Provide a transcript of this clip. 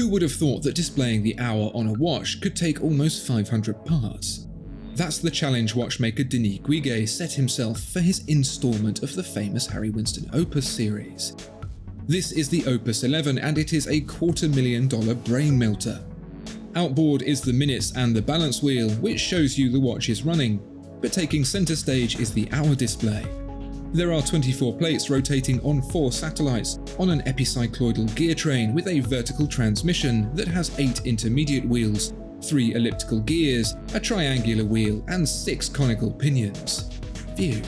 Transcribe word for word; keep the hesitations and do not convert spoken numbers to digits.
Who would have thought that displaying the hour on a watch could take almost five hundred parts? That's the challenge watchmaker Denis Guiguet set himself for his installment of the famous Harry Winston Opus series. This is the Opus eleven, and it is a quarter million dollar brain melter. Outboard is the minutes and the balance wheel, which shows you the watch is running, but taking center stage is the hour display. There are twenty-four plates rotating on four satellites on an epicycloidal gear train with a vertical transmission that has eight intermediate wheels, three elliptical gears, a triangular wheel, and six conical pinions. Phew.